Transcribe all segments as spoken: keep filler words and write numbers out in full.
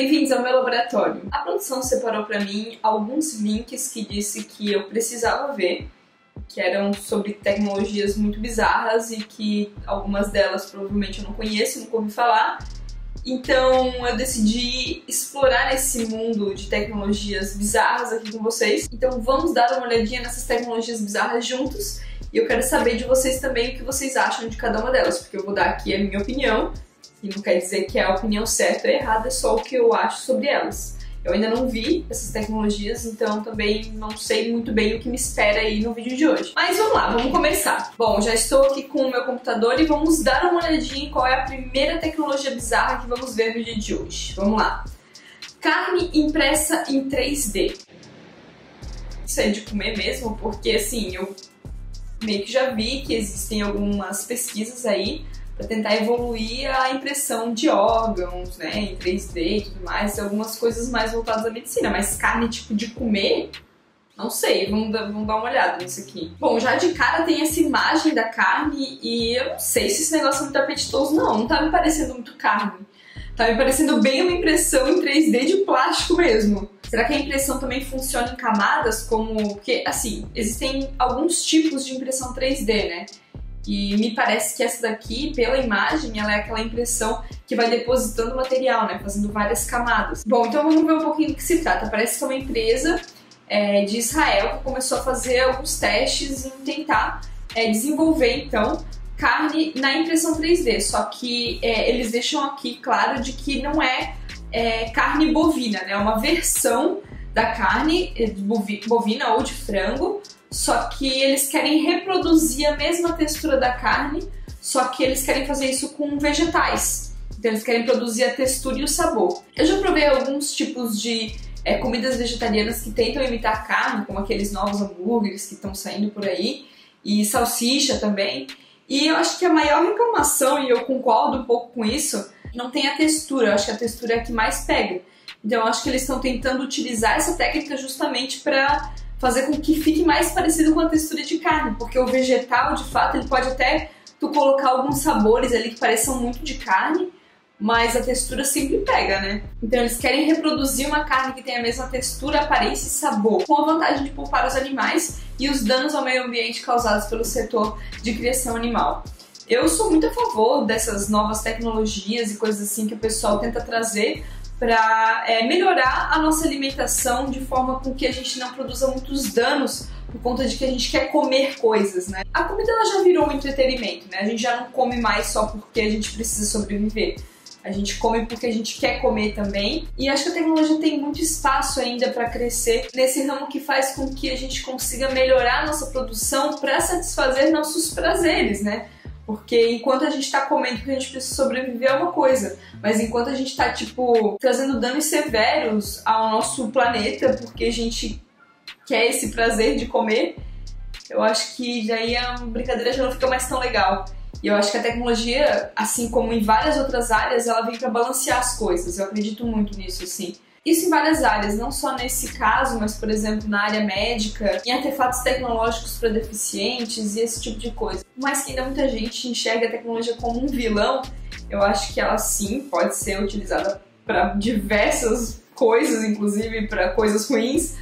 bem-vindos ao meu laboratório. A produção separou para mim alguns links que disse que eu precisava ver, que eram sobre tecnologias muito bizarras e que algumas delas provavelmente eu não conheço, nunca ouvi falar. Então eu decidi explorar esse mundo de tecnologias bizarras aqui com vocês. Então vamos dar uma olhadinha nessas tecnologias bizarras juntos. E eu quero saber de vocês também o que vocês acham de cada uma delas, porque eu vou dar aqui a minha opinião. E não quer dizer que a opinião certa ou errada, é só o que eu acho sobre elas. Eu ainda não vi essas tecnologias, então também não sei muito bem o que me espera aí no vídeo de hoje. Mas vamos lá, vamos começar. Bom, já estou aqui com o meu computador e vamos dar uma olhadinha em qual é a primeira tecnologia bizarra que vamos ver no vídeo de hoje. Vamos lá. Carne impressa em três D. Isso é de comer mesmo, porque assim, eu meio que já vi que existem algumas pesquisas aí para tentar evoluir a impressão de órgãos, né, em três D e tudo mais, algumas coisas mais voltadas à medicina, mas carne tipo de comer, não sei, vamos dar, vamos dar uma olhada nisso aqui. Bom, já de cara tem essa imagem da carne e eu não sei se esse negócio é muito apetitoso não, não tá me parecendo muito carne, tá me parecendo bem uma impressão em três D de plástico mesmo. Será que a impressão também funciona em camadas como... Porque, assim, existem alguns tipos de impressão três D, né? E me parece que essa daqui, pela imagem, ela é aquela impressão que vai depositando o material, né? Fazendo várias camadas. Bom, então vamos ver um pouquinho do que se trata. Parece que é uma empresa é, de Israel que começou a fazer alguns testes e tentar é, desenvolver, então, carne na impressão três D. Só que é, eles deixam aqui claro de que não é... É carne bovina, né? Uma versão da carne bovina ou de frango, só que eles querem reproduzir a mesma textura da carne, só que eles querem fazer isso com vegetais. Então eles querem produzir a textura e o sabor. Eu já provei alguns tipos de é, comidas vegetarianas que tentam imitar carne, como aqueles novos hambúrgueres que estão saindo por aí, e salsicha também. E eu acho que a maior reclamação, e eu concordo um pouco com isso, não tem a textura, eu acho que a textura é a que mais pega. Então eu acho que eles estão tentando utilizar essa técnica justamente para fazer com que fique mais parecido com a textura de carne, porque o vegetal, de fato, ele pode até tu colocar alguns sabores ali que pareçam muito de carne, mas a textura sempre pega, né? Então eles querem reproduzir uma carne que tenha a mesma textura, aparência e sabor, com a vantagem de poupar os animais e os danos ao meio ambiente causados pelo setor de criação animal. Eu sou muito a favor dessas novas tecnologias e coisas assim que o pessoal tenta trazer para é, melhorar a nossa alimentação de forma com que a gente não produza muitos danos por conta de que a gente quer comer coisas, né? A comida ela já virou um entretenimento, né? A gente já não come mais só porque a gente precisa sobreviver. A gente come porque a gente quer comer também. E acho que a tecnologia tem muito espaço ainda para crescer nesse ramo que faz com que a gente consiga melhorar a nossa produção para satisfazer nossos prazeres, né? Porque enquanto a gente está comendo que a gente precisa sobreviver é uma coisa, mas enquanto a gente está, tipo, trazendo danos severos ao nosso planeta porque a gente quer esse prazer de comer, eu acho que daí a brincadeira já não fica mais tão legal. E eu acho que a tecnologia, assim como em várias outras áreas, ela vem para balancear as coisas, eu acredito muito nisso, assim. Isso em várias áreas, não só nesse caso, mas, por exemplo, na área médica, em artefatos tecnológicos para deficientes e esse tipo de coisa. Mas que ainda muita gente enxerga a tecnologia como um vilão, eu acho que ela sim pode ser utilizada para diversas coisas, inclusive para coisas ruins,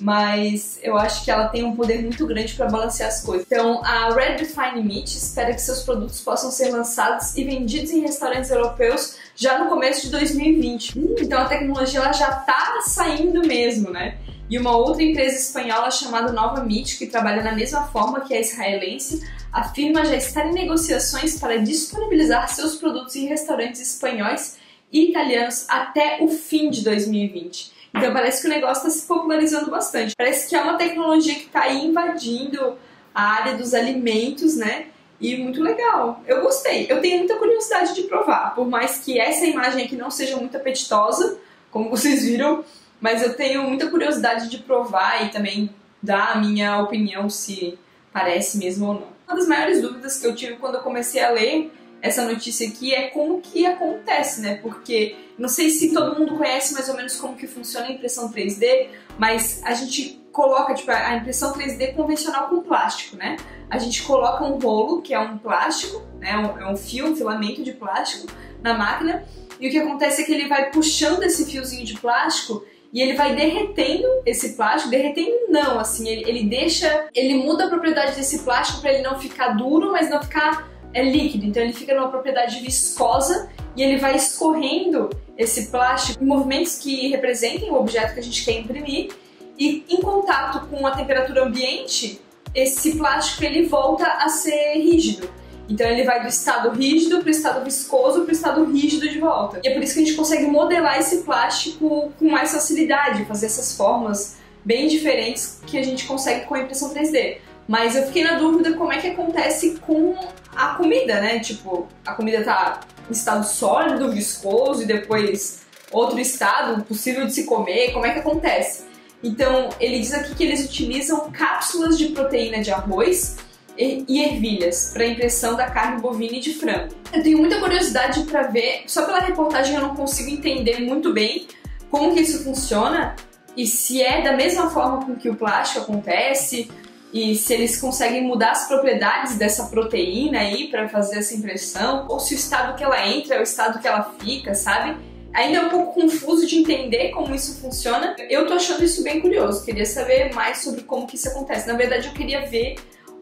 mas eu acho que ela tem um poder muito grande para balancear as coisas. Então, a Redefine Meat espera que seus produtos possam ser lançados e vendidos em restaurantes europeus já no começo de dois mil e vinte. Hum, então a tecnologia ela já está saindo mesmo, né? E uma outra empresa espanhola chamada Nova Meat, que trabalha na mesma forma que a israelense, afirma já estar em negociações para disponibilizar seus produtos em restaurantes espanhóis e italianos até o fim de dois mil e vinte. Então parece que o negócio está se popularizando bastante. Parece que é uma tecnologia que está invadindo a área dos alimentos, né? E muito legal. Eu gostei. Eu tenho muita curiosidade de provar. Por mais que essa imagem aqui não seja muito apetitosa, como vocês viram, mas eu tenho muita curiosidade de provar e também dar a minha opinião se parece mesmo ou não. Uma das maiores dúvidas que eu tive quando eu comecei a ler essa notícia aqui é como que acontece, né? Porque não sei se todo mundo conhece mais ou menos como que funciona a impressão três D, mas a gente coloca tipo, a impressão três D convencional com plástico, né? A gente coloca um rolo, que é um plástico, né? É um fio, um filamento de plástico na máquina, e o que acontece é que ele vai puxando esse fiozinho de plástico e ele vai derretendo esse plástico, derretendo não, assim, ele, ele deixa, ele muda a propriedade desse plástico para ele não ficar duro, mas não ficar é, líquido, então ele fica numa propriedade viscosa e ele vai escorrendo esse plástico em movimentos que representem o objeto que a gente quer imprimir e em contato com a temperatura ambiente, esse plástico ele volta a ser rígido. Então ele vai do estado rígido para o estado viscoso para o estado rígido de volta. E é por isso que a gente consegue modelar esse plástico com mais facilidade, fazer essas formas bem diferentes que a gente consegue com a impressão três D. Mas eu fiquei na dúvida como é que acontece com a comida, né? Tipo, a comida tá em estado sólido, viscoso e depois outro estado possível de se comer, como é que acontece? Então ele diz aqui que eles utilizam cápsulas de proteína de arroz e ervilhas para impressão da carne bovina e de frango. Eu tenho muita curiosidade para ver, só pela reportagem eu não consigo entender muito bem como que isso funciona e se é da mesma forma com que o plástico acontece e se eles conseguem mudar as propriedades dessa proteína aí para fazer essa impressão ou se o estado que ela entra é o estado que ela fica, sabe? Ainda é um pouco confuso de entender como isso funciona. Eu tô achando isso bem curioso, queria saber mais sobre como que isso acontece. Na verdade eu queria ver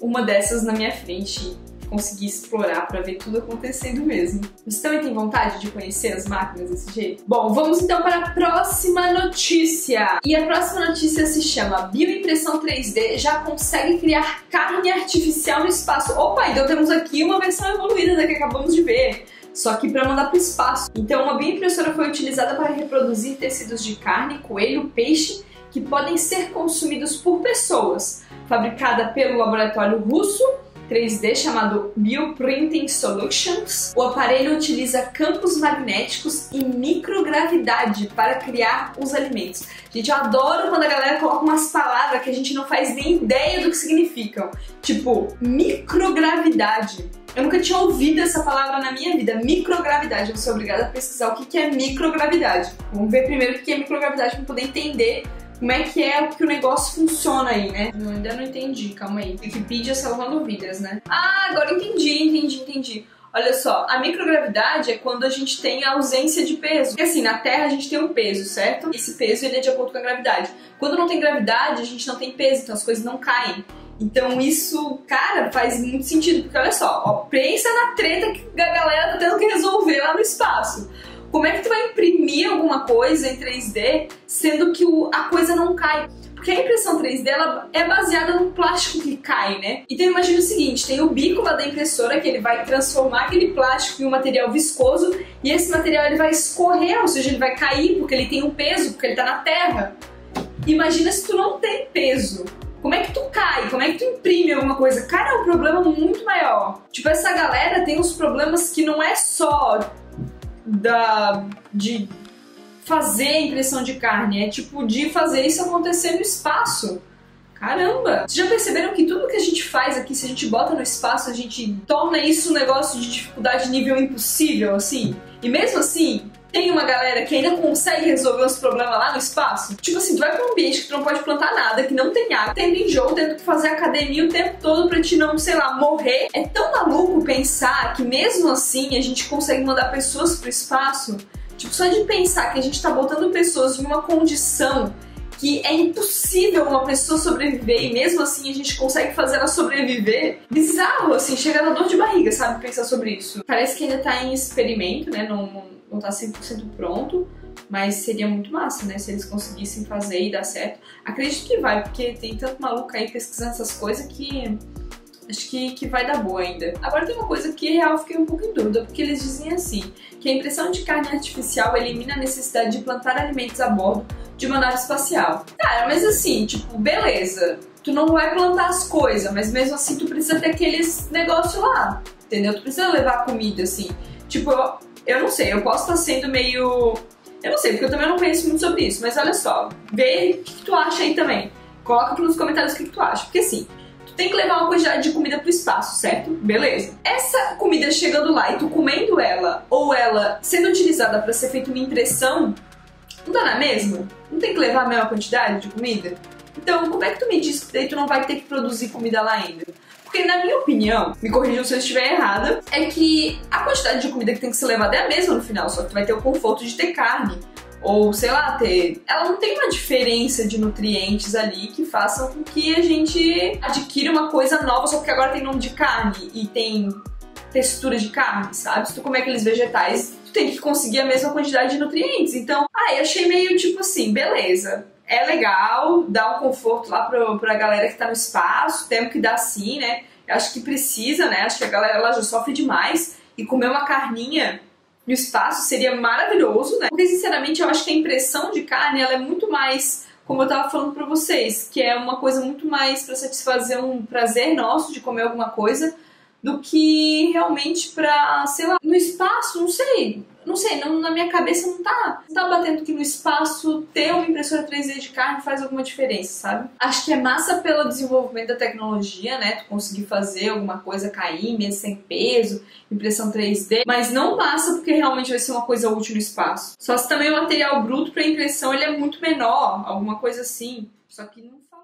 uma dessas na minha frente e consegui explorar para ver tudo acontecendo mesmo. Vocês também têm vontade de conhecer as máquinas desse jeito? Bom, vamos então para a próxima notícia. E a próxima notícia se chama Bioimpressão três D já consegue criar carne artificial no espaço. Opa, então temos aqui uma versão evoluída da que acabamos de ver, só que para mandar para o espaço. Então uma bioimpressora foi utilizada para reproduzir tecidos de carne, coelho, peixe que podem ser consumidos por pessoas. Fabricada pelo laboratório russo três D chamado Bioprinting Solutions, o aparelho utiliza campos magnéticos e microgravidade para criar os alimentos. Gente, eu adoro quando a galera coloca umas palavras que a gente não faz nem ideia do que significam. Tipo, microgravidade. Eu nunca tinha ouvido essa palavra na minha vida, microgravidade. Eu vou ser obrigada a pesquisar o que é microgravidade. Vamos ver primeiro o que é microgravidade para poder entender como é que é que o negócio funciona aí, né? Eu ainda não entendi, calma aí. Wikipedia salvando vidas, né? Ah, agora entendi, entendi, entendi. Olha só, a microgravidade é quando a gente tem a ausência de peso. Porque assim, na Terra a gente tem um peso, certo? Esse peso ele é de acordo com a gravidade. Quando não tem gravidade, a gente não tem peso, então as coisas não caem. Então isso, cara, faz muito sentido. Porque olha só, ó, pensa na treta que a galera tá tendo que resolver lá no espaço. Como é que tu vai imprimir alguma coisa em três D, sendo que o, a coisa não cai? Porque a impressão três D ela é baseada no plástico que cai, né? Então imagina o seguinte, tem o bico lá da impressora que ele vai transformar aquele plástico em um material viscoso e esse material ele vai escorrer, ou seja, ele vai cair porque ele tem um peso, porque ele tá na terra. Imagina se tu não tem peso. Como é que tu cai? Como é que tu imprime alguma coisa? Cara, é um problema muito maior. Tipo, essa galera tem uns problemas que não é só Da, de fazer impressão de carne, é tipo de fazer isso acontecer no espaço. Caramba! Vocês já perceberam que tudo que a gente faz aqui, se a gente bota no espaço, a gente torna isso um negócio de dificuldade nível impossível, assim? E mesmo assim, tem uma galera que ainda consegue resolver os problemas lá no espaço? Tipo assim, tu vai pra um ambiente que tu não pode plantar nada, que não tem água, tendo enjoo, tendo que fazer academia o tempo todo pra te não, sei lá, morrer. É tão maluco pensar que mesmo assim a gente consegue mandar pessoas pro espaço. Tipo, só de pensar que a gente tá botando pessoas em uma condição que é impossível uma pessoa sobreviver e mesmo assim a gente consegue fazer ela sobreviver. Bizarro, assim, chega na dor de barriga, sabe, pensar sobre isso. Parece que ainda tá em experimento, né, não, não tá cem por cento pronto, mas seria muito massa, né, se eles conseguissem fazer e dar certo. Acredito que vai, porque tem tanto maluco aí pesquisando essas coisas que acho que, que vai dar boa ainda. Agora tem uma coisa que eu fiquei um pouco em dúvida, porque eles dizem assim, que a impressão de carne artificial elimina a necessidade de plantar alimentos a bordo de uma nave espacial. Cara, mas assim, tipo, beleza, tu não vai plantar as coisas, mas mesmo assim tu precisa ter aqueles negócios lá, entendeu? Tu precisa levar comida, assim. Tipo, eu, eu não sei, eu posso estar sendo meio... Eu não sei, porque eu também não penso muito sobre isso, mas olha só, vê o que, que tu acha aí também. Coloca aqui nos comentários o que, que tu acha, porque assim, tem que levar uma quantidade de comida pro espaço, certo? Beleza. Essa comida chegando lá e tu comendo ela, ou ela sendo utilizada para ser feita uma impressão, não dá na mesma? Não tem que levar a mesma quantidade de comida? Então, como é que tu me diz que daí tu não vai ter que produzir comida lá ainda? Porque, na minha opinião, me corrijam se eu estiver errada, é que a quantidade de comida que tem que ser levada é a mesma no final, só que tu vai ter o conforto de ter carne. Ou, sei lá, ter... ela não tem uma diferença de nutrientes ali que façam com que a gente adquira uma coisa nova, só porque agora tem nome de carne e tem textura de carne, sabe? Se tu comer aqueles vegetais, tu tem que conseguir a mesma quantidade de nutrientes. Então, aí achei meio tipo assim, beleza. É legal, dá um conforto lá pra, pra galera que tá no espaço, temos que dar sim, né? Eu acho que precisa, né? Acho que a galera lá já sofre demais e comer uma carninha no espaço seria maravilhoso, né? Porque, sinceramente, eu acho que a impressão de carne, ela é muito mais, como eu tava falando pra vocês, que é uma coisa muito mais pra satisfazer um prazer nosso de comer alguma coisa, do que realmente pra, sei lá, no espaço, não sei, não sei, não, na minha cabeça não tá, não tá batendo que no espaço ter uma impressora três D de carne faz alguma diferença, sabe? Acho que é massa pelo desenvolvimento da tecnologia, né, tu conseguir fazer alguma coisa cair, mesmo sem peso, impressão três D, mas não massa porque realmente vai ser uma coisa útil no espaço. Só se também o material bruto pra impressão ele é muito menor, alguma coisa assim, só que não fala.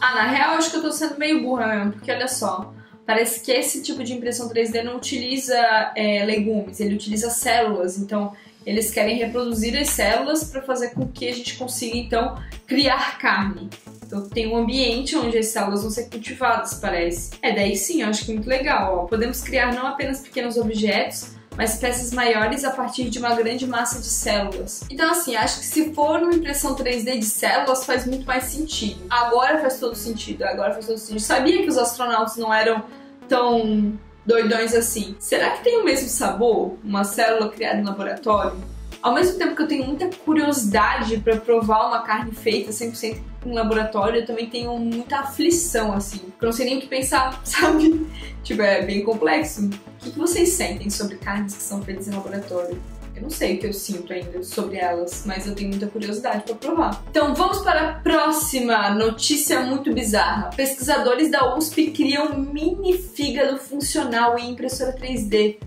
Ah, na real acho que eu tô sendo meio burra mesmo, porque olha só, parece que esse tipo de impressão três D não utiliza é, legumes, ele utiliza células, então eles querem reproduzir as células para fazer com que a gente consiga, então, criar carne. Então tem um ambiente onde as células vão ser cultivadas, parece. É, daí sim, eu acho que é muito legal. Ó. Podemos criar não apenas pequenos objetos, mas peças maiores a partir de uma grande massa de células. Então assim, acho que se for uma impressão três D de células faz muito mais sentido. Agora faz todo sentido, agora faz todo sentido. Sabia que os astronautas não eram tão doidões assim. Será que tem o mesmo sabor uma célula criada em laboratório? Ao mesmo tempo que eu tenho muita curiosidade para provar uma carne feita cem por cento em laboratório, eu também tenho muita aflição, assim. Porque eu não sei nem o que pensar, sabe? Tipo, é bem complexo. O que vocês sentem sobre carnes que são feitas em laboratório? Eu não sei o que eu sinto ainda sobre elas, mas eu tenho muita curiosidade para provar. Então vamos para a próxima notícia muito bizarra. Pesquisadores da U S P criam mini fígado funcional em impressora três D.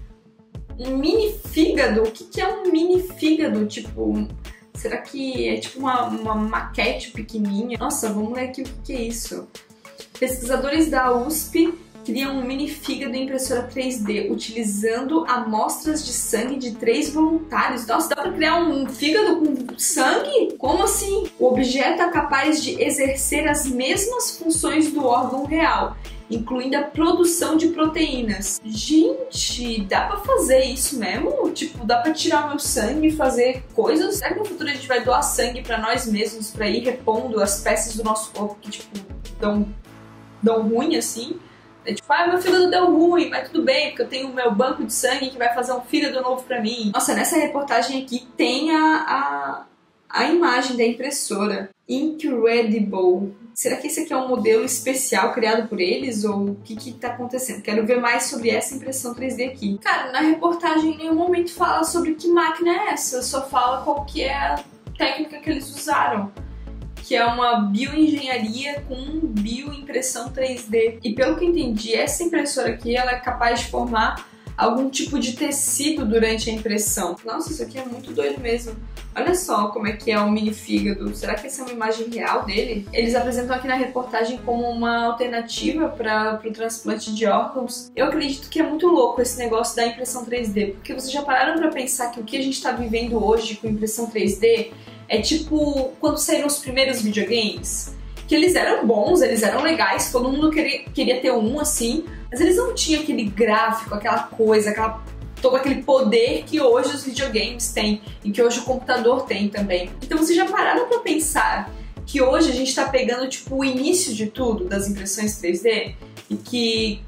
Um mini fígado? O que é um mini fígado? Tipo, será que é tipo uma, uma maquete pequenininha? Nossa, vamos ler aqui o que é isso. Pesquisadores da U S P criam um mini fígado em impressora três D utilizando amostras de sangue de três voluntários. Nossa, dá pra criar um fígado com sangue? Como assim? O objeto é capaz de exercer as mesmas funções do órgão real, incluindo a produção de proteínas. Gente, dá pra fazer isso mesmo? Tipo, dá pra tirar meu sangue e fazer coisas? Será que no futuro a gente vai doar sangue pra nós mesmos, pra ir repondo as peças do nosso corpo que, tipo, dão, dão ruim, assim? É tipo, ah, meu fígado deu ruim, mas tudo bem, porque eu tenho o meu banco de sangue que vai fazer um fígado novo pra mim. Nossa, nessa reportagem aqui tem a, a, a imagem da impressora. Incredible. Será que esse aqui é um modelo especial criado por eles? Ou o que que tá acontecendo? Quero ver mais sobre essa impressão três D aqui. Cara, na reportagem em nenhum momento fala sobre que máquina é essa. Só fala qual que é a técnica que eles usaram, que é uma bioengenharia com bioimpressão três D. E pelo que eu entendi, essa impressora aqui ela é capaz de formar algum tipo de tecido durante a impressão. Nossa, isso aqui é muito doido mesmo. Olha só como é que é o mini fígado. Será que essa é uma imagem real dele? Eles apresentam aqui na reportagem como uma alternativa para o transplante de órgãos. Eu acredito que é muito louco esse negócio da impressão três D, porque vocês já pararam para pensar que o que a gente está vivendo hoje com impressão três D é tipo quando saíram os primeiros videogames, que eles eram bons, eles eram legais, todo mundo queria, queria ter um assim, mas eles não tinham aquele gráfico, aquela coisa, aquela, todo aquele poder que hoje os videogames têm e que hoje o computador tem também. Então vocês já pararam pra pensar que hoje a gente tá pegando tipo o início de tudo das impressões três D e que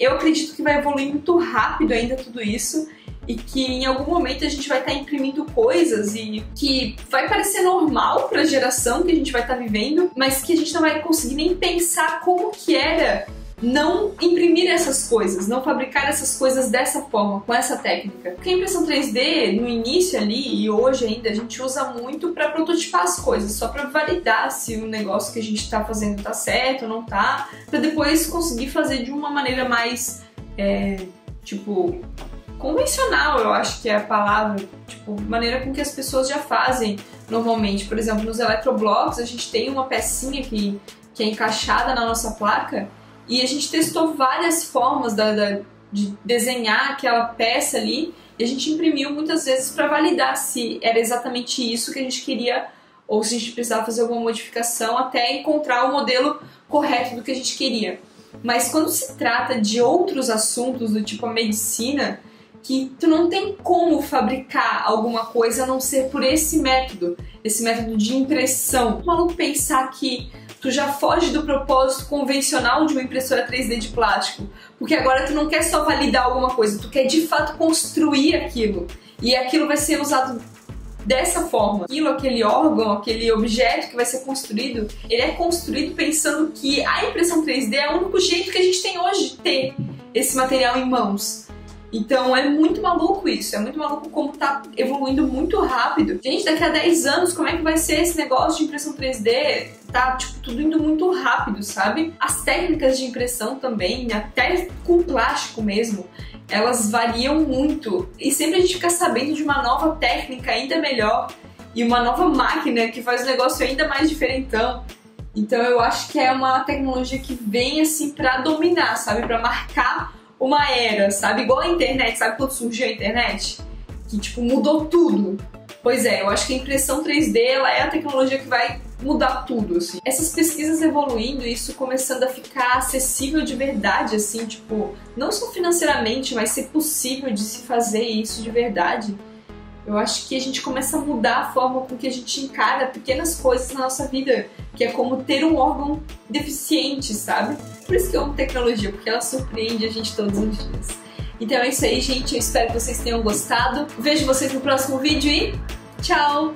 eu acredito que vai evoluir muito rápido ainda tudo isso e que em algum momento a gente vai estar imprimindo coisas e que vai parecer normal para a geração que a gente vai estar vivendo, mas que a gente não vai conseguir nem pensar como que era não imprimir essas coisas, não fabricar essas coisas dessa forma, com essa técnica. Porque a impressão três D, no início ali e hoje ainda, a gente usa muito para prototipar as coisas, só para validar se o negócio que a gente está fazendo está certo ou não tá, para depois conseguir fazer de uma maneira mais, é, tipo, convencional, eu acho que é a palavra, tipo, maneira com que as pessoas já fazem normalmente. Por exemplo, nos eletroblocos a gente tem uma pecinha que, que é encaixada na nossa placa e a gente testou várias formas da, da, de desenhar aquela peça ali e a gente imprimiu muitas vezes para validar se era exatamente isso que a gente queria ou se a gente precisava fazer alguma modificação até encontrar o modelo correto do que a gente queria. Mas quando se trata de outros assuntos, do tipo a medicina, que tu não tem como fabricar alguma coisa a não ser por esse método, esse método de impressão. O maluco pensar que tu já foge do propósito convencional de uma impressora três D de plástico, porque agora tu não quer só validar alguma coisa, tu quer de fato construir aquilo, e aquilo vai ser usado dessa forma. Aquilo, aquele órgão, aquele objeto que vai ser construído, ele é construído pensando que a impressão três D é o único jeito que a gente tem hoje de ter esse material em mãos. Então é muito maluco isso, é muito maluco como tá evoluindo muito rápido. Gente, daqui a dez anos, como é que vai ser esse negócio de impressão três D? Tá, tipo, tudo indo muito rápido, sabe? As técnicas de impressão também, até com plástico mesmo, elas variam muito. E sempre a gente fica sabendo de uma nova técnica ainda melhor e uma nova máquina que faz o negócio ainda mais diferentão. Então eu acho que é uma tecnologia que vem assim pra dominar, sabe? Pra marcar uma era, sabe? Igual a internet, sabe quando surgiu a internet? Que, tipo, mudou tudo. Pois é, eu acho que a impressão três D, ela é a tecnologia que vai mudar tudo, assim. Essas pesquisas evoluindo, isso começando a ficar acessível de verdade, assim, tipo, não só financeiramente, mas ser possível de se fazer isso de verdade, eu acho que a gente começa a mudar a forma com que a gente encara pequenas coisas na nossa vida, que é como ter um órgão deficiente, sabe? Por isso que eu amo tecnologia, porque ela surpreende a gente todos os dias. Então é isso aí, gente. Eu espero que vocês tenham gostado. Vejo vocês no próximo vídeo e tchau!